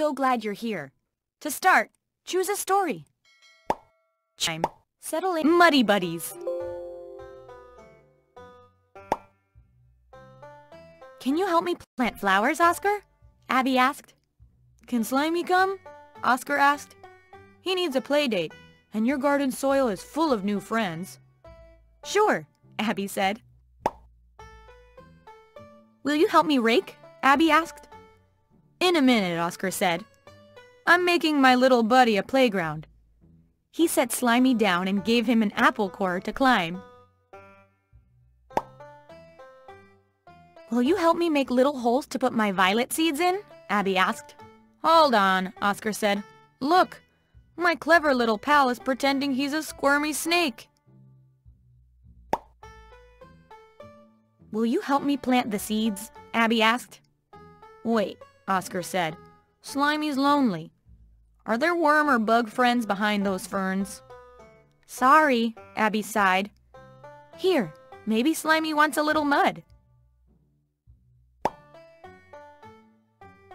so glad you're here. To start, choose a story. Chime. Settle in, Muddy Buddies. Can you help me plant flowers, Oscar? Abby asked. Can Slimy come? Oscar asked. He needs a play date, and your garden soil is full of new friends. Sure, Abby said. Will you help me rake? Abby asked. In a minute, Oscar said. I'm making my little buddy a playground. He set Slimy down and gave him an apple core to climb. Will you help me make little holes to put my violet seeds in? Abby asked. Hold on, Oscar said. Look, my clever little pal is pretending he's a squirmy snake. Will you help me plant the seeds? Abby asked. Wait, Oscar said. Slimy's lonely. Are there worm or bug friends behind those ferns? Sorry, Abby sighed. Here, maybe Slimy wants a little mud.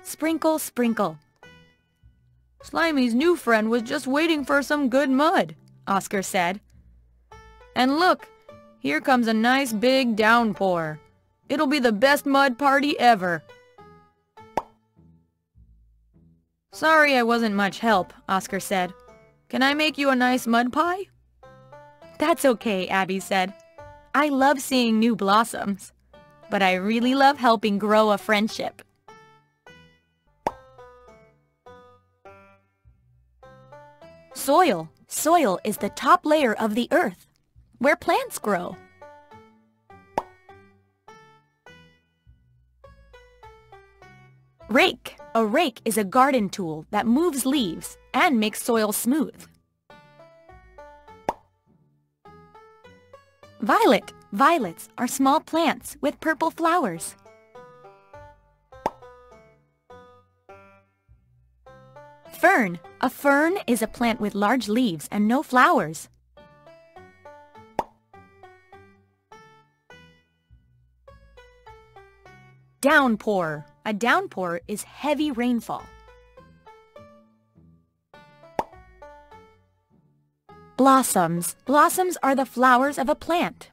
Sprinkle, sprinkle. Slimy's new friend was just waiting for some good mud, Oscar said. And look, here comes a nice big downpour. It'll be the best mud party ever. Sorry I wasn't much help, Oscar said. Can I make you a nice mud pie? That's okay, Abby said. I love seeing new blossoms, but I really love helping grow a friendship. Soil. Soil is the top layer of the earth, where plants grow. Rake. A rake is a garden tool that moves leaves and makes soil smooth. Violet. Violets are small plants with purple flowers. Fern. A fern is a plant with large leaves and no flowers. Downpour. A downpour is heavy rainfall. Blossoms. Blossoms are the flowers of a plant.